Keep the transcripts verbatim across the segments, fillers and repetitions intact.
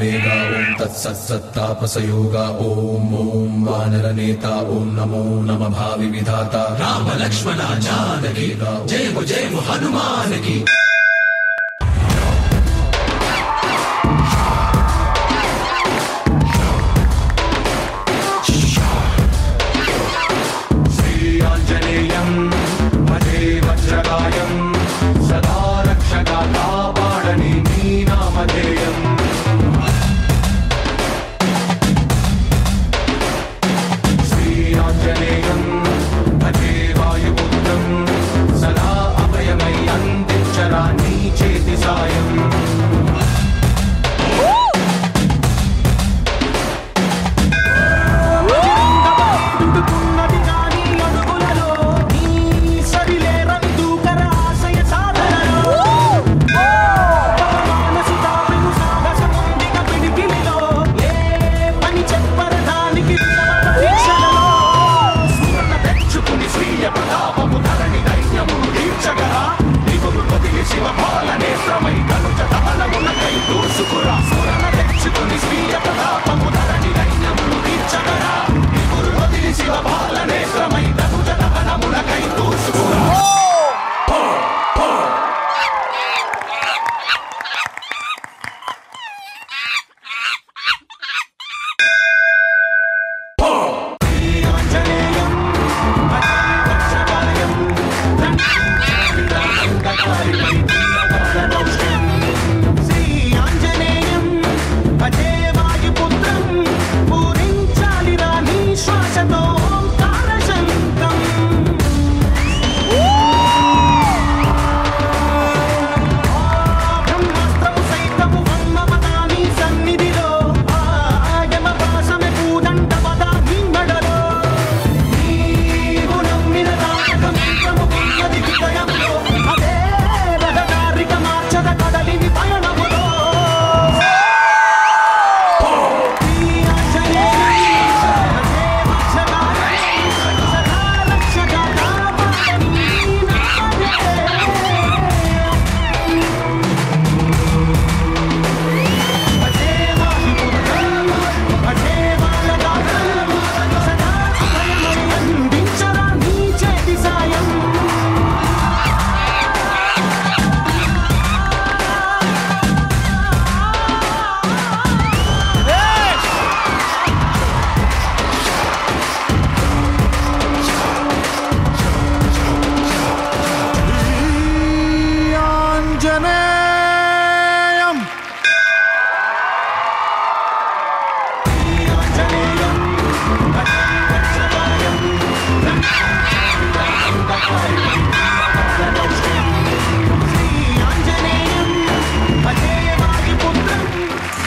Samega Om Tat Sat Sat Tapasayoga Om Om Vanara Neta Om Namo Namah Bhavi Vidhata Rama Lakshmana Janaki Jai Ho Jai Ho Hanuman Ki.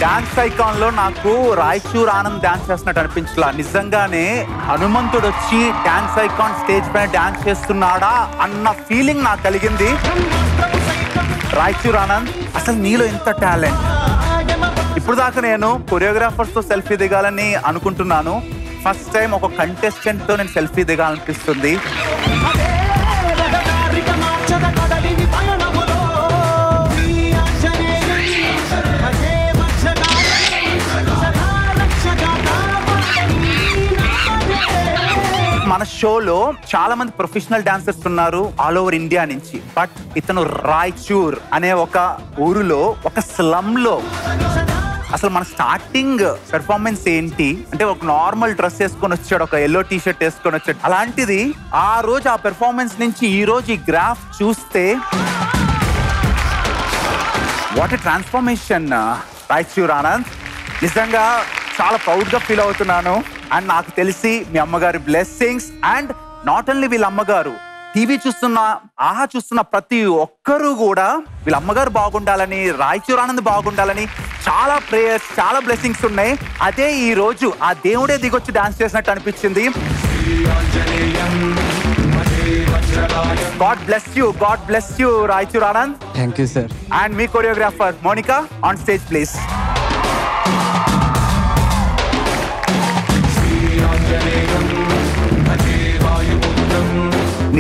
Dance IKON lo naku Raichur Anand dance chestunna anipinchla. Nijangane Hanumantudu vachi Dance IKON stage paina dance chestunnada anna feeling naaku kaligindi. Raichur Anand asalu neelo inta talent. Ippudu daaka nenu choreographers tho selfie digalani anukuntunnanu. First time oka contestant tho nenu selfie digalanipistundi. మన షోలో చాలా మంది professional dancers ఉన్నారు all over India నుంచి. But ఇతను రాయచూర్ అనే ఒక ఊరిలో ఒక స్లమ్లో అసలు మన స్టార్టింగ్ పెర్ఫార్మెన్స్ ఏంటి అంటే ఒక నార్మల్ డ్రెస్ వేసుకొని వచ్చాడు, ఒక ఎల్లో టీ షర్ట్ వేసుకొని వచ్చాడు. అలాంటిది ఆ రోజు ఆ పెర్ఫార్మెన్స్ నుంచి ఈ రోజు ఈ గ్రాఫ్ చూస్తే what a transformation Raichur Anand. నిజంగా చాలా ప్రౌడ్గా ఫీల్ అవుతున్నాను. అండ్ నాకు తెలిసి మీ అమ్మగారి బ్లెస్సింగ్స్ అండ్ నాట్ ఓన్లీ వీళ్ళ అమ్మగారు, టీవీ చూస్తున్న ఆహా చూస్తున్న ప్రతి ఒక్కరూ కూడా వీళ్ళ అమ్మగారు బాగుండాలని, రాయచూర్ ఆనంద్ బాగుండాలని చాలా ప్రేయర్స్, చాలా బ్లెస్సింగ్స్ ఉన్నాయి. అదే ఈ రోజు ఆ దేవుడే దిగొచ్చి డాన్స్ చేసినట్టు అనిపించింది. God bless you, God bless you Raichur Anand. Thank you sir. And మీ choreographer Monica on stage please.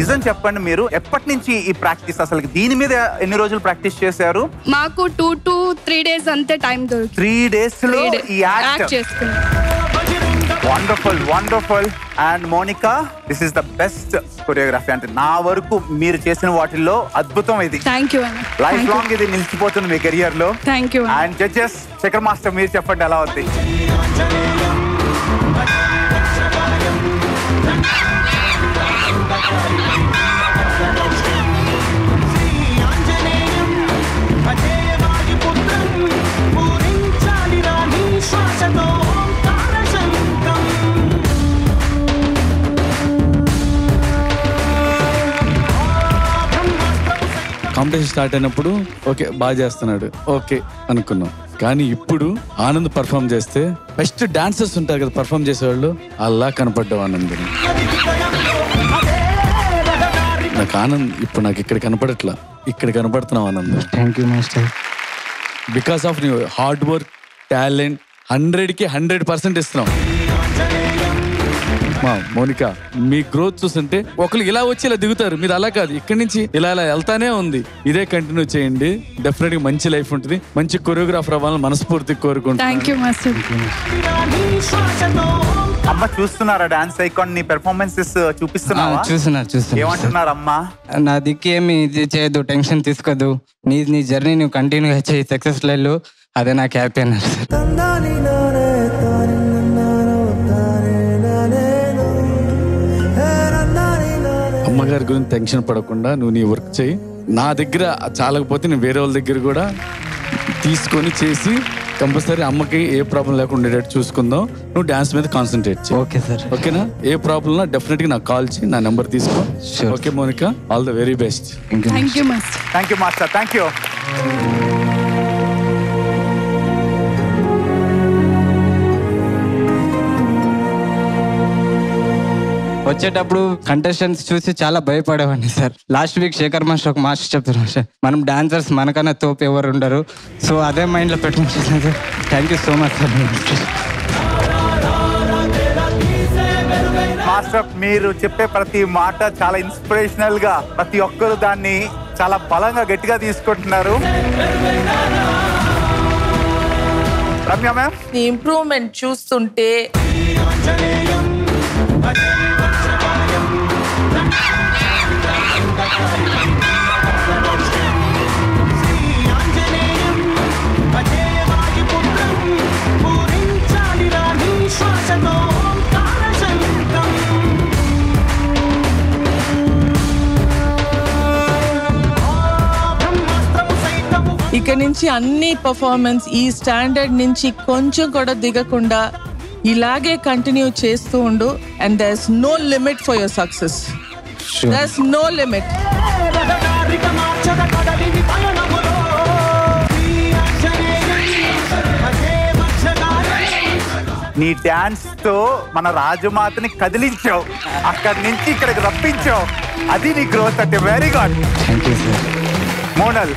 నిజం చెప్పండి మీరు ఎప్పటి నుంచి ఈ ప్రాక్టీస్ అసలు దీని మీద ఎన్ని రోజులు ప్రాక్టీస్ చేశారు? మాకు టూ టు త్రీ డేస్ అంతే టైం దొరికి త్రీ డేస్ లో ఈ యాక్ట్ చేస్తున్నాం. Wonderful wonderful. And Monica, this is the best choreography అంటే నా వరకు మీరు చేసిన వాటిల్లో అద్భుతం. ఇది థ్యాంక్ యూ అన్న, లైఫ్ లాంగ్ ఇది నిలిచిపోతుంది మీ కెరియర్ లో. Thank you. And judges Shekhar master మీరు చెప్పండి ఎలా ఉంది? కాంపిటీషన్ స్టార్ట్ అయినప్పుడు ఓకే బాగా చేస్తున్నాడు ఓకే అనుకున్నాం, కానీ ఇప్పుడు ఆనంద్ పర్ఫామ్ చేస్తే బెస్ట్ డాన్సర్స్ ఉంటారు కదా పర్ఫామ్ చేసేవాళ్ళు అలా కనపడ్డాం ఆనంద్. నాకు ఆనంద్ ఇప్పుడు నాకు ఇక్కడ కనపడట్లా, ఇక్కడ కనపడుతున్నావు Anand. Thank you master. Because of your hard work, talent హండ్రెడ్కి హండ్రెడ్ పర్సెంట్ ఇస్తున్నాం. మా మోనికా, మీ గ్రోత్ చూస్తుంటే ఒకళ్ళు ఇలా వచ్చి ఇలా దిగుతారు, మీరు అలా కాదు, ఇక్కడి నుంచి ఇలా ఇలా వెళ్తానే ఉంది. ఇదే కంటిన్యూ చేయండి, డెఫినెట్ గా మంచి లైఫ్ ఉంటుంది, మంచి కొరియోగ్రాఫర్ అవ్వాలని మనస్ఫూర్తిగా కోరుకుంటున్నాను. అమ్మ చూస్తున్నారా డాన్స్ ఐకాన్ నీ పెర్ఫార్మెన్సెస్ చూపిస్తున్నావా? చూస్తున్నారు చూస్తున్నారు. ఏమంటున్నారు అమ్మా? నా దిక్కు ఏమి ఇది చేయదు, టెన్షన్ తీసుకోదు, నీ నీ జర్నీ నువ్వు కంటిన్యూగా చేయి, సక్సెస్ లైన్లో అదే నాకు హ్యాపీ అన్నారు. అమ్మగారి గురించి టెన్షన్ పడకుండా నువ్వు నీ వర్క్ చేయి, నా దగ్గర చాలకపోతే నేను వేరే వాళ్ళ దగ్గర కూడా తీసుకొని చేసి కంపల్సరీ అమ్మకి ఏ ప్రాబ్లం లేకుండా ఉండేటట్టు చూసుకుందాం. నువ్వు డాన్స్ మీద కాన్సన్ట్రేట్ చేయి. Okay sir. ఓకేనా? ఏ ప్రాబ్లమ్నా డెఫినెట్గా నాకు కాల్ చేయి, నా నెంబర్ తీసుకో. Okay Monika, all the very best. Thank you master. Thank you master. Thank you. వచ్చేటప్పుడు కంటెస్టెంట్స్ చూసి చాలా భయపడేవాడిని sir. Last week Shekhar master ఒక మాస్టర్ చెప్తున్నారు సార్, మనం డాన్సర్స్ మనకన్నా తోపు ఎవరు ఉండరు, సో అదే మైండ్లో పెట్టుకుంటున్నాను sir. Thank you so much sir. Master, మీరు చెప్పే ప్రతి మాట చాలా ఇన్స్పిరేషనల్ గా, ప్రతి ఒక్కరు దాన్ని చాలా బలంగా గట్టిగా తీసుకుంటున్నారు. రమ్య మ్యామ్, ఈ ఇంప్రూవ్మెంట్ చూస్తుంటే ఇక నుంచి అన్ని పర్ఫార్మెన్స్ ఈ స్టాండర్డ్ నుంచి కొంచెం కూడా దిగకుండా ఇలాగే కంటిన్యూ చేస్తూ ఉండు. And there's no limit for your success. There's no limit. నీ డాన్స్ తో మన రాజమాతని కదిలించావు, అక్కడి నుంచి ఇక్కడికి రప్పించావు, అది నీ గ్రోత్ అంటే very good. Monal,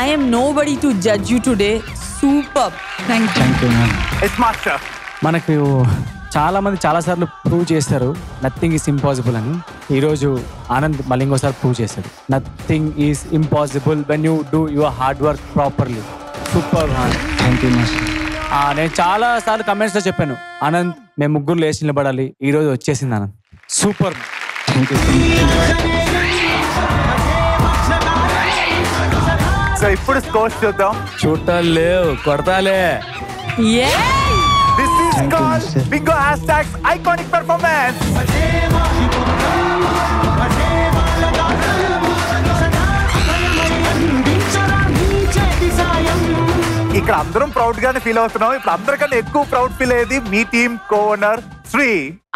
I am nobody to judge you today. Superb. Thank you. Thank you, man. It's master. మనకు చాలా మంది చాలా సార్లు ప్రూవ్ చేస్తారు నథింగ్ ఈజ్ ఇంపాసిబుల్ అని. ఈరోజు ఆనంద్ మళ్ళీ ఇంకోసారి ప్రూవ్ చేశారు nothing is impossible when you do your hard work properly. Super. Thank you master. నేను చాలా సార్లు కమెంట్స్లో చెప్పాను ఆనంద్ మేము ముగ్గురు లేచి నిలబడాలి, ఈరోజు వచ్చేసింది Anand. Super. Thank you. So ఇప్పుడు స్కోర్స్ చూద్దాం. చూడాలి లేవు కొడతాలే. This is called Bingo hashtag iconic performance. ఇక్కడ అందరం ప్రౌడ్ గానే ఫీల్ అవుతున్నాం. ఇప్పుడు అందరికంటే ఎక్కువ ప్రౌడ్ ఫీల్ అయ్యేది మీ టీమ్ కోఆర్నర్ శ్రీ.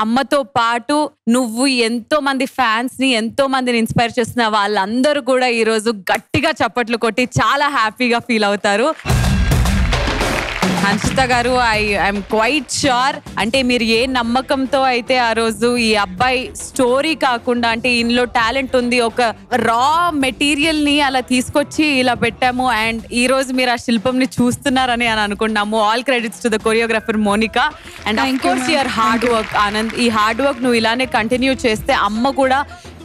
అమ్మతో పాటు నువ్వు ఎంతో మంది ఫ్యాన్స్ ని ఎంతో మందిని ఇన్స్పైర్ చేసిన వాళ్ళందరూ కూడా ఈ రోజు గట్టిగా చప్పట్లు కొట్టి చాలా హ్యాపీగా ఫీల్ అవుతారు. Anshita garu, I am quite sure. Ante meer ye nammakamto aithe aa roju ee abbai story kaakunda ante inlo talent undi oka raw material ni ala teeskochi ila pettamu and ee roju meer aa shilpam ni choostunarani ani anukunnamu. All credits to the choreographer Monica and of course your hard work Anand. Ee hard work nu ilane continue cheste amma kuda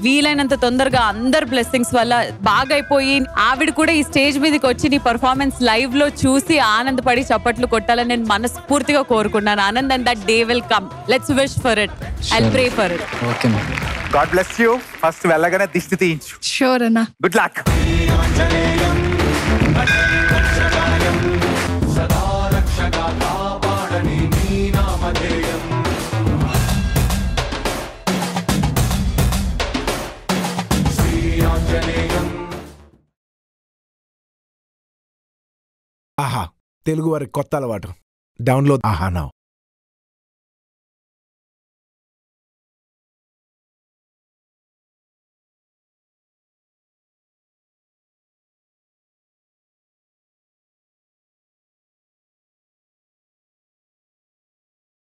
వీలైనంత తొందరగా అందరు blessings వల్ల బాగైపోయి ఆవిడ కూడా ఈ stage మీదకి వచ్చి నీ పర్ఫార్మెన్స్ లైవ్ లో చూసి ఆనందపడి చప్పట్లు కొట్టాలని నేను మనస్ఫూర్తిగా కోరుకుంటున్నాను Anand. And that day will come. Let's wish for it. I'll pray for it. Okay మా గాడ్ బ్లెస్ యు. ఫస్ట్ వెళ్ళగానే దిష్టి తీయించు. ష్యూర్ అన్న. Good luck. ఆహా తెలుగు వారి కొత్త అలవాటు డౌన్లోడ్ ఆహా నౌ.